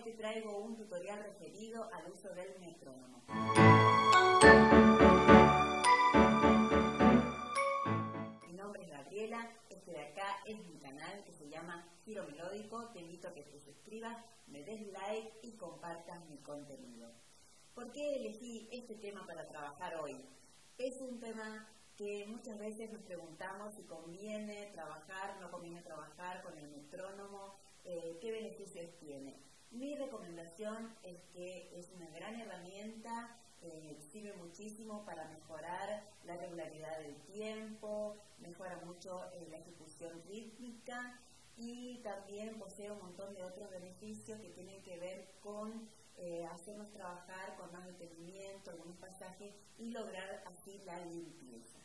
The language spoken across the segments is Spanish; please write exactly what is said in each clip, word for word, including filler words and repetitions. hoy te traigo un tutorial referido al uso del metrónomo. Mi nombre es Gabriela, este de acá es mi canal que se llama Giro Melódico. Te invito a que te suscribas, me des like y compartas mi contenido. ¿Por qué elegí este tema para trabajar hoy? Es un tema que muchas veces nos preguntamos si conviene trabajar, no conviene trabajar con el metrónomo, eh, qué beneficios tiene. Mi recomendación es que es una gran herramienta, eh, sirve muchísimo para mejorar la regularidad del tiempo, mejora mucho eh, la ejecución rítmica y también posee un montón de otros beneficios que tienen que ver con eh, hacernos trabajar con más detenimiento, algunos pasajes y lograr así la limpieza.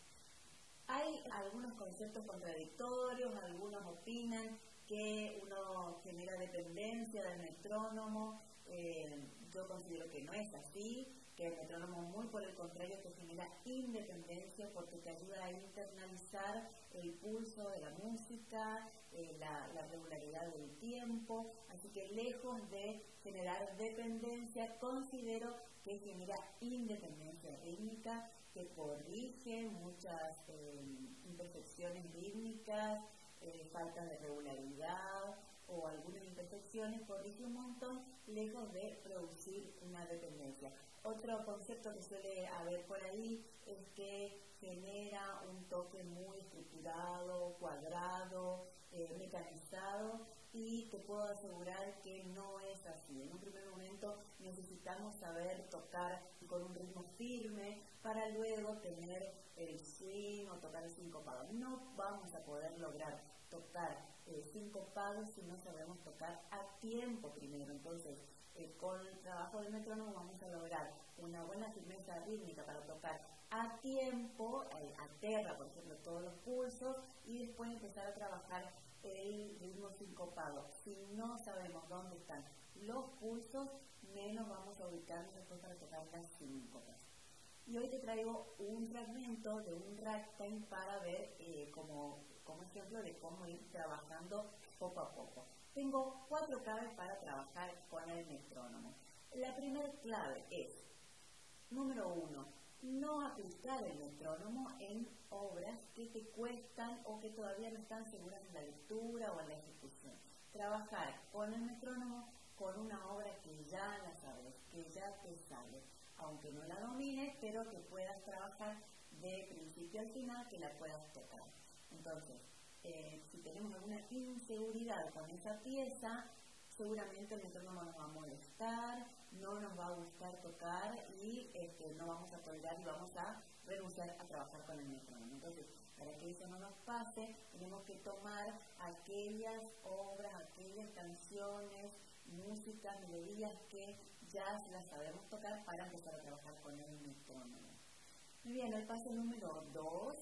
Hay algunos conceptos contradictorios, algunos opinan que uno genera dependencia del metrónomo. Eh, yo considero que no es así, que el metrónomo muy por el contrario te genera independencia porque te ayuda a internalizar el pulso de la música, eh, la, la regularidad del tiempo, así que lejos de generar dependencia, considero que genera independencia rítmica, que corrige muchas eh, imperfecciones rítmicas, eh, faltas de regularidad o algunas imperfecciones, corrige un montón, lejos de producir una dependencia. Otro concepto que suele haber por ahí es que genera un toque muy estructurado, cuadrado, eh, mecanizado, y te puedo asegurar que no es así. En un primer momento necesitamos saber tocar con un ritmo firme para luego tener el swing o tocar el sincopado. No vamos a poder lograr tocar eh, sincopado si no sabemos tocar a tiempo primero. Entonces, eh, con el trabajo del metrónomo vamos a lograr una buena firmeza rítmica para tocar a tiempo, eh, a terra, por ejemplo, todos los pulsos, y después empezar a trabajar el ritmo sincopado. Si no sabemos dónde están los pulsos, menos vamos a ubicarnos después para tocar las síncopas. Y hoy te traigo un fragmento de un ragtime para ver eh, como, como ejemplo de cómo ir trabajando poco a poco. Tengo cuatro claves para trabajar con el metrónomo. La primera clave es, número uno, no aplicar el metrónomo en obras que te cuestan o que todavía no están seguras en la lectura o en la ejecución. Trabajar con el metrónomo con una obra que ya la sabes, que ya te sale, aunque no la domines, pero que puedas trabajar de principio al final, que la puedas tocar. Entonces, eh, si tenemos alguna inseguridad con esa pieza, seguramente el metrónomo nos va a molestar, no nos va a gustar tocar y este, no vamos a tolerar y vamos a renunciar a trabajar con el metrónomo. Entonces, para que eso no nos pase, tenemos que tomar aquellas obras, aquellas canciones, músicas, melodías que ya las sabemos tocar para empezar a trabajar con el metrónomo. Muy bien, el paso número dos,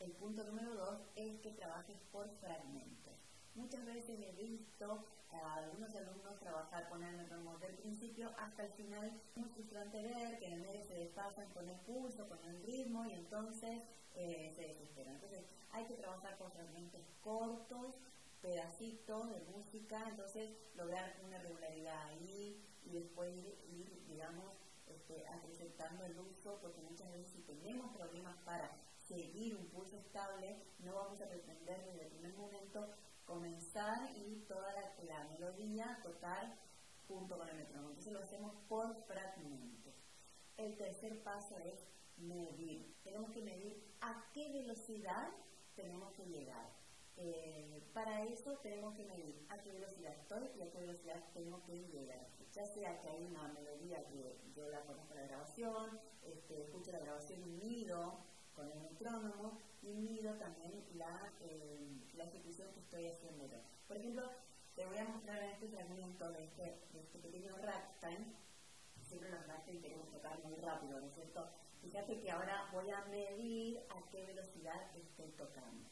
el punto número dos es que trabajes por fragmentos. Muchas veces he visto a algunos alumnos trabajar con el metrónomo del principio hasta el final. Es muy frustrante ver que en el medio se desfasan con el pulso, con el ritmo y entonces eh, se desesperan. Entonces hay que trabajar con fragmentos cortos, pedacitos de música, entonces lograr una regularidad ahí y después ir, ir digamos, este, acrecentando el uso, porque muchas veces si tenemos problemas para seguir un pulso estable, no vamos a pretender desde el primer momento comenzar y toda la, la melodía tocar junto con el metrónomo. Entonces lo hacemos por fragmentos. El tercer paso es medir. Tenemos que medir a qué velocidad tenemos que llegar. Eh, para eso tenemos que medir a qué velocidad estoy y a qué velocidad tengo que llegar. Ya sea que hay una melodía que yo la conozco la grabación, este, escucho la grabación y mido con el metrónomo y mido también la, eh, la ejecución que estoy haciendo yo. Por ejemplo, te voy a mostrar este fragmento de este, de este pequeño ragtime. Siempre los ragtime queremos tocar muy rápido, ¿no es cierto? Fíjate que ahora voy a medir a qué velocidad estoy tocando.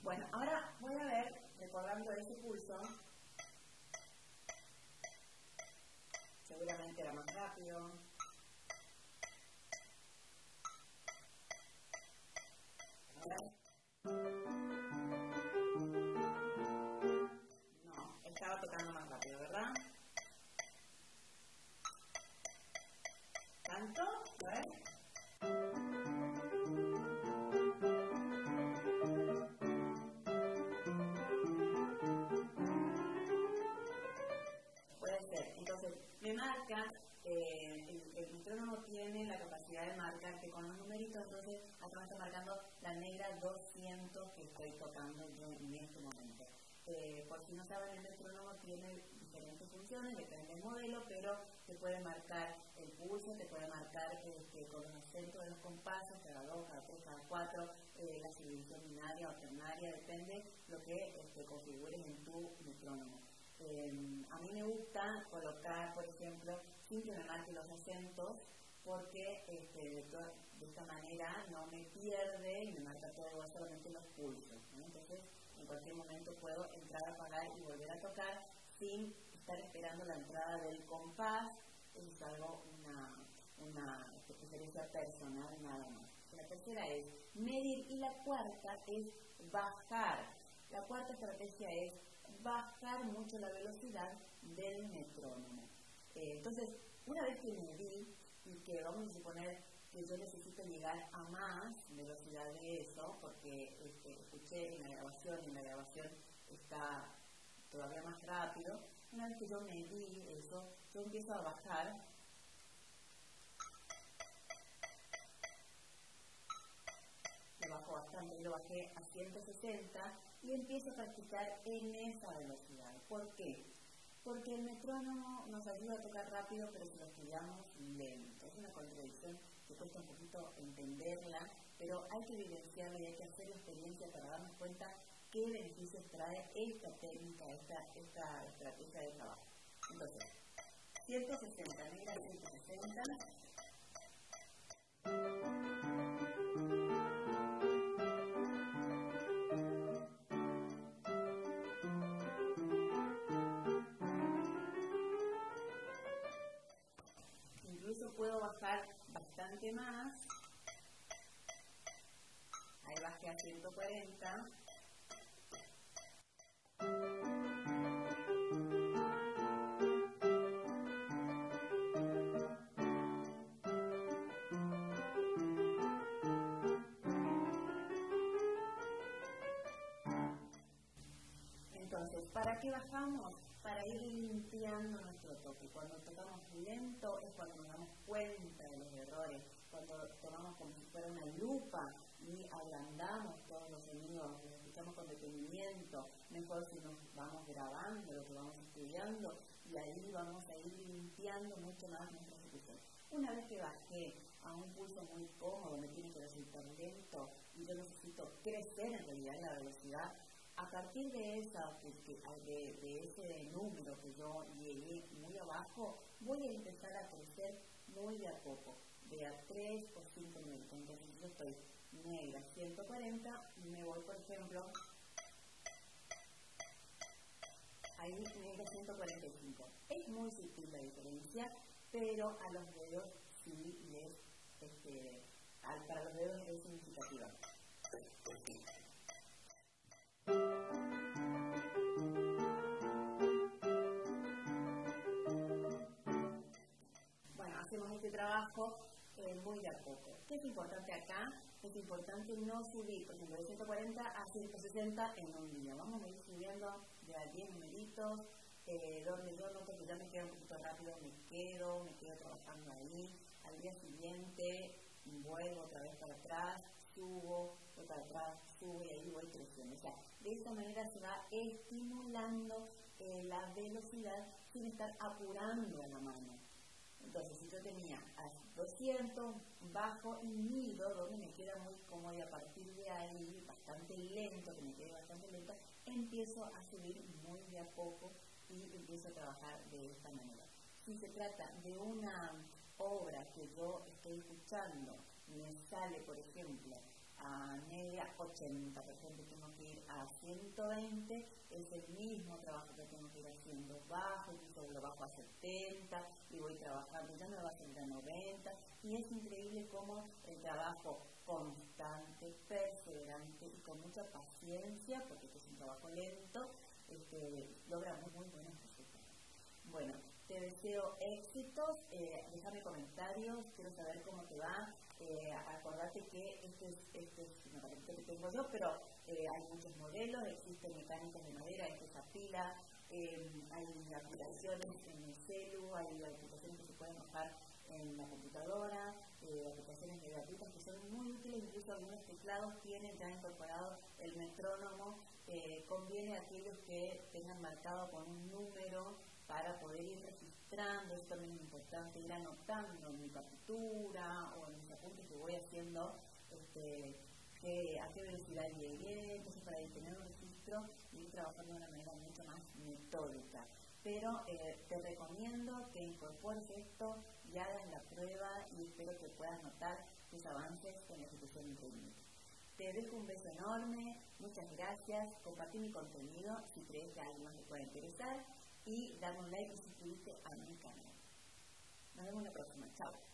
Bueno, ahora voy a ver, sonido. No, estaba tocando más rápido, ¿verdad? ¿Tanto? A ver. Me marcas, eh, el, el metrónomo tiene la capacidad de marcar que con los numeritos, entonces acá me está marcando la negra doscientos que estoy tocando yo en este momento. Eh, por si no saben, el metrónomo tiene diferentes funciones, depende del modelo, pero te puede marcar el pulso, te puede marcar este, con los acentos de los compases, cada dos, cada tres, cada cuatro, eh, la subdivisión binaria o ternaria, depende lo que este, configures en tu metrónomo. Eh, a mí me gusta colocar, por ejemplo, sin que me marque los acentos, porque este, de, de esta manera no me pierde y me marca todo, solamente los pulsos, ¿no? Entonces, en cualquier momento puedo entrar a apagar y volver a tocar sin estar esperando la entrada del compás. Es algo, una, una experiencia personal nada más. La tercera es medir y la cuarta es bajar. La cuarta estrategia es bajar mucho la velocidad del metrónomo. Eh, entonces, una vez que medí y que vamos a suponer que yo necesito llegar a más velocidad de eso, porque este, escuché en la grabación y en la grabación está todavía más rápido, una vez que yo medí eso, yo empiezo a bajar. Lo bajo bastante, lo bajé a ciento sesenta. Y empiezo a practicar en esa velocidad. ¿Por qué? Porque el metrónomo nos ayuda a tocar rápido, pero si lo estudiamos lento. Es una contradicción que cuesta un poquito entenderla, pero hay que evidenciarla y hay que hacer experiencia para darnos cuenta qué beneficios trae esta técnica, esta, esta estrategia de trabajo. Entonces, ciento sesenta, mira, ciento sesenta. Puedo bajar bastante más. Ahí bajé a ciento cuarenta. Entonces, ¿para qué bajamos? Para ir limpiando nuestro toque. Cuando tocamos lento es cuando nos damos cuenta de los errores, cuando tomamos como si fuera una lupa y ablandamos todos los sonidos, los escuchamos con detenimiento, mejor si nos vamos grabando lo que vamos estudiando y ahí vamos a ir limpiando mucho más nuestra ejecución. Una vez que bajé a un pulso muy cómodo, me tiene que resultar lento y yo necesito crecer en realidad en la velocidad. A partir de, esa, de, de ese número que yo llegué muy abajo, voy a empezar a crecer muy de a poco, de a tres o cinco minutos. Entonces yo estoy negra ciento cuarenta, me voy por ejemplo, ahí negra ciento cuarenta y cinco. Es muy sutil la diferencia, pero a los dedos sí les, este, para los dedos es significativa. Trabajo eh, muy de a poco. ¿Qué es importante acá? Es importante no subir, por ejemplo, de ciento cuarenta a ciento sesenta en un día. Vamos a ir subiendo de a diez numeritos, eh, donde yo noto que ya me quedo un poquito rápido, me quedo, me quedo trabajando ahí. Al día siguiente vuelvo otra vez para atrás, subo, otra vez para atrás, subo y ahí voy creciendo. O sea, de esa manera se va estimulando eh, la velocidad sin estar apurando a la mano. Entonces, si yo tenía a doscientos, bajo y mido, donde me queda muy cómodo y a partir de ahí, bastante lento, que me quede bastante lenta, empiezo a subir muy de a poco y empiezo a trabajar de esta manera. Si se trata de una obra que yo estoy escuchando, me sale, por ejemplo, a media ochenta, por ejemplo, tengo que ir a ciento veinte, es el mismo trabajo que tengo que ir haciendo bajo, entonces lo bajo a setenta y voy trabajando, ya me va a noventa, y es increíble cómo el trabajo constante, perseverante y con mucha paciencia, porque este es un trabajo lento, este, logra muy, muy buenos resultados. Bueno, te deseo éxitos, eh, déjame comentarios, quiero saber cómo te va. Eh, acordate que este es, este es una herramienta que tengo yo, pero eh, hay muchos modelos, existen mecánicos de madera, esto es a pila, eh, hay aplicaciones en el celu, hay aplicaciones que se pueden bajar en la computadora, eh, aplicaciones gratuitas que son muy útiles, incluso algunos teclados tienen ya incorporado el metrónomo. Eh, conviene a aquellos que tengan marcado con un número para poder ir registrando, esto también es importante, ir anotando en mi partitura o en mis apuntes que voy haciendo, este, que, a qué velocidad llegué, entonces para tener un registro y ir trabajando de una manera mucho más metódica. Pero eh, te recomiendo que incorpores esto y hagas la prueba y espero que puedas notar tus avances en la ejecución técnica. Te dejo un beso enorme, muchas gracias, compartí mi contenido si crees que a alguien más le pueda interesar y dame un like y suscríbete a mi canal. Nos vemos la próxima, chao.